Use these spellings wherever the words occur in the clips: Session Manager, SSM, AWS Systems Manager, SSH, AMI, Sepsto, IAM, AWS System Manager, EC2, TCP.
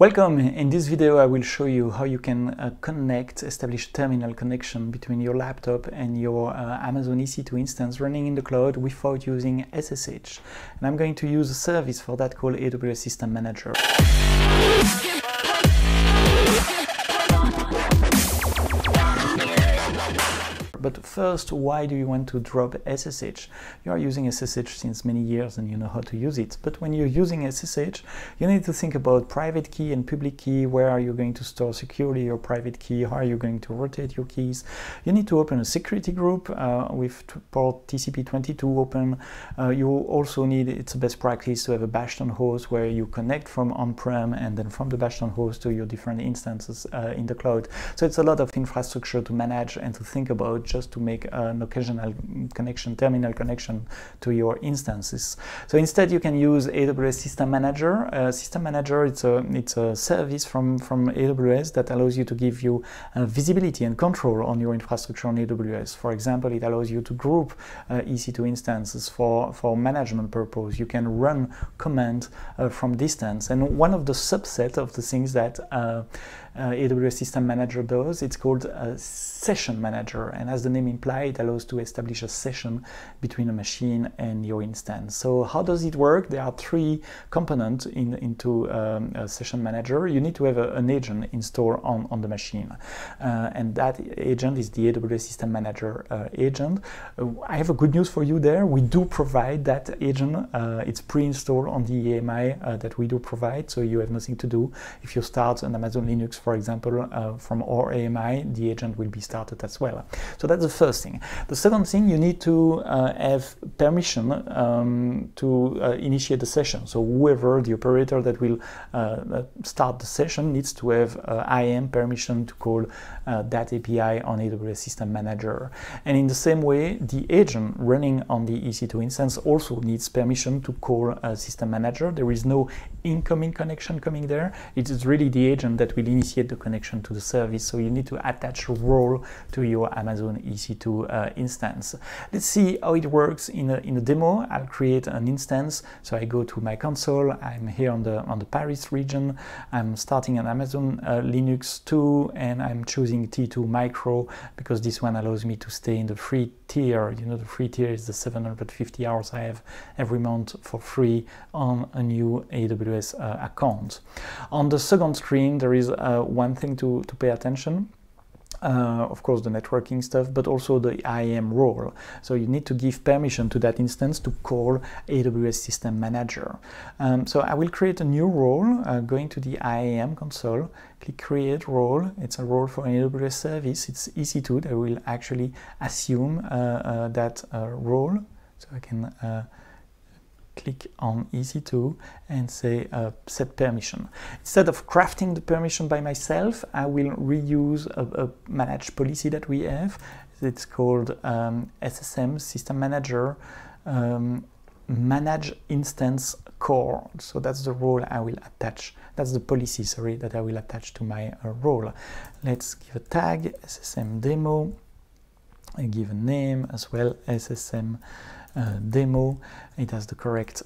Welcome! In this video I will show you how you can establish terminal connection between your laptop and your Amazon EC2 instance running in the cloud without using SSH. And I'm going to use a service for that called AWS Systems Manager. But first, why do you want to drop SSH? You are using SSH since many years and you know how to use it. But when you're using SSH, you need to think about private key and public key. Where are you going to store securely your private key? How are you going to rotate your keys? You need to open a security group with port TCP 22 open. You also need, it's a best practice to have a bastion host where you connect from on-prem and then from the bastion host to your different instances in the cloud. So it's a lot of infrastructure to manage and to think about, just to make an occasional connection, terminal connection to your instances. So instead you can use AWS Systems Manager. Systems Manager, it's a service from AWS that allows you to give you visibility and control on your infrastructure on AWS. For example, it allows you to group EC2 instances for management purpose. You can run commands from distance. And one of the subset of the things that AWS Systems Manager does, it's called a Session Manager. And as the name implies, it allows to establish a session between a machine and your instance. So how does it work? There are three components into a Session Manager. You need to have an agent installed on the machine. And that agent is the AWS Systems Manager agent. I have a good news for you there. We do provide that agent. It's pre-installed on the AMI that we do provide. So you have nothing to do. If you start an Amazon Linux, for example, from our AMI, the agent will be started as well. So that's the first thing. The second thing, you need to have permission to initiate the session. So whoever, the operator that will start the session, needs to have IAM permission to call that API on AWS Systems Manager. And in the same way, the agent running on the EC2 instance also needs permission to call Systems Manager. There is no incoming connection coming there. It is really the agent that will initiate the connection to the service. So you need to attach a role to your Amazon EC2 instance. Let's see how it works in a demo. I'll create an instance. So I go to my console. I'm here on the Paris region. I'm starting an Amazon Linux 2, and I'm choosing T2 Micro because this one allows me to stay in the free tier. You know, the free tier is the 750 hours I have every month for free on a new AWS account. On the second screen, there is one thing to pay attention. Of course, the networking stuff, but also the IAM role. So you need to give permission to that instance to call AWS Systems Manager. So I will create a new role, going to the IAM console, click create role. It's a role for an AWS service. It's EC2 that will actually assume that role. So I can click on EC2 and say set permission. Instead of crafting the permission by myself, I will reuse a managed policy that we have. It's called SSM, System Manager, Manage Instance Core. So that's the role I will attach. That's the policy, sorry, that I will attach to my role. Let's give a tag, SSM Demo. I give a name as well, SSM Demo. It has the correct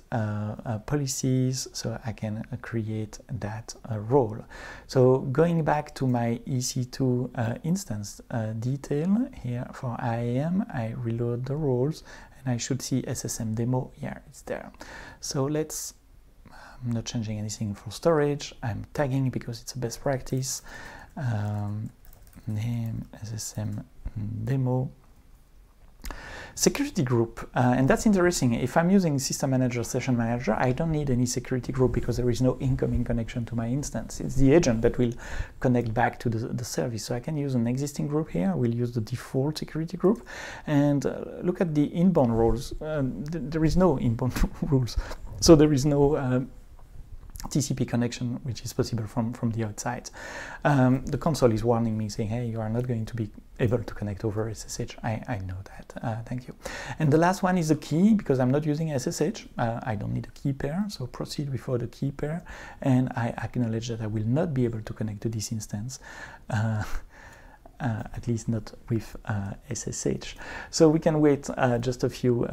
policies, so I can create that role. So going back to my EC2 instance detail here for IAM, I reload the roles and I should see SSM Demo. Yeah, it's there. So let's, I'm not changing anything for storage. I'm tagging because it's a best practice. Name SSM Demo. Security group, and that's interesting. If I'm using System Manager, Session Manager, I don't need any security group because there is no incoming connection to my instance. It's the agent that will connect back to the service. So I can use an existing group here. I will use the default security group. And look at the inbound rules. There is no inbound rules. So there is no TCP connection, which is possible from the outside. The console is warning me saying, hey, you are not going to be able to connect over SSH. I know that, thank you. And the last one is the key, because I'm not using SSH. I don't need a key pair, so proceed before the key pair. And I acknowledge that I will not be able to connect to this instance. at least not with SSH. So we can wait just a few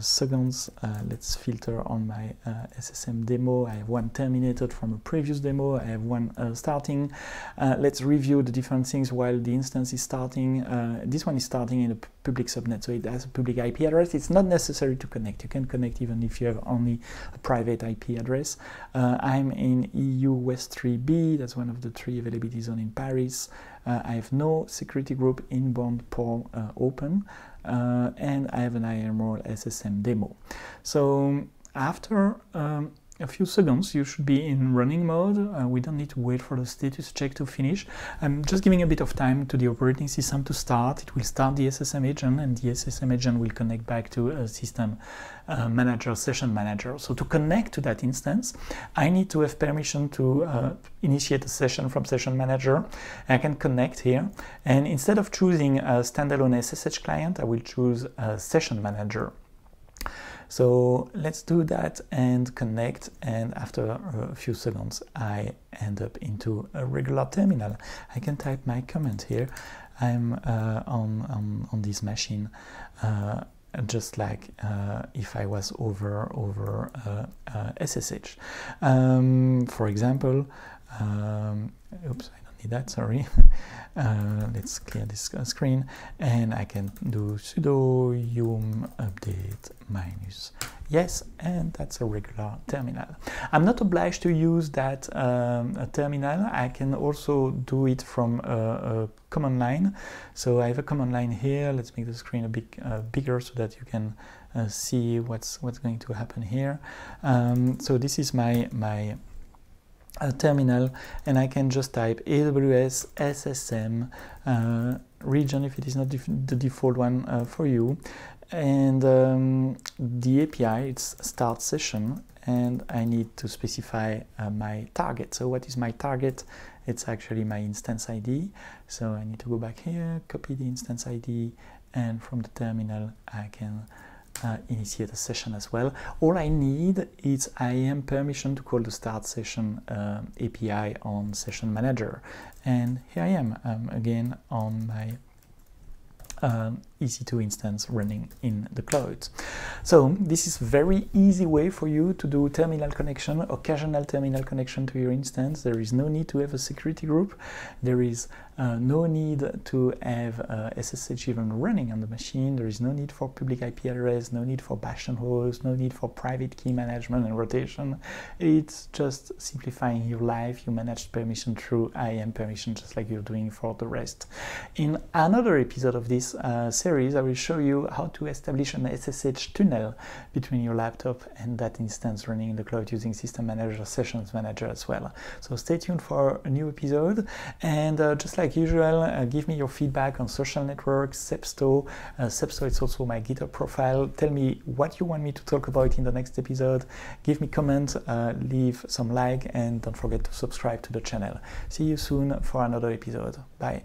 seconds. Let's filter on my SSM demo. I have one terminated from a previous demo. I have one starting. Let's review the different things while the instance is starting. This one is starting in a public subnet, so it has a public IP address. It's not necessary to connect. You can connect even if you have only a private IP address. I'm in EU West 3B. That's one of the three availability zones in Paris. I have no security group inbound port open, and I have an IAM role SSM demo. So after a few seconds, you should be in running mode. We don't need to wait for the status check to finish. I'm just giving a bit of time to the operating system to start. It will start the SSM agent, and the SSM agent will connect back to a system manager, session manager. So to connect to that instance, I need to have permission to initiate a session from session manager. I can connect here, and instead of choosing a standalone SSH client, I will choose a session manager. So let's do that and connect, and after a few seconds I end up into a regular terminal. I can type my comment here. I'm on this machine, just like if I was over SSH. For example, oops, I don't need that, sorry. Let's clear this screen, and I can do sudo yum update minus yes, and that's a regular terminal. I'm not obliged to use that a terminal. I can also do it from a command line. So I have a command line here. Let's make the screen a bit bigger so that you can see what's going to happen here. So this is my terminal, and I can just type AWS SSM region if it is not the default one for you, and the API, it's start session, and I need to specify my target. So what is my target? It's actually my instance ID, so I need to go back here, copy the instance ID, and from the terminal I can initiate a session as well. All I need is IAM permission to call the start session API on session manager, and here I am again on my EC2 instance running in the cloud. So this is very easy way for you to do terminal connection, occasional terminal connection to your instance. There is no need to have a security group. There is no need to have SSH even running on the machine. There is no need for public IP address, no need for bash and host, no need for private key management and rotation. It's just simplifying your life. You manage permission through IAM permission, just like you're doing for the rest. In another episode of this series, I will show you how to establish an SSH tunnel between your laptop and that instance running in the cloud using System Manager, Sessions Manager as well. So stay tuned for a new episode, and just like usual, give me your feedback on social networks, Sepsto. Sepsto is also my GitHub profile. Tell me what you want me to talk about in the next episode. Give me comment, leave some like, and don't forget to subscribe to the channel. See you soon for another episode. Bye.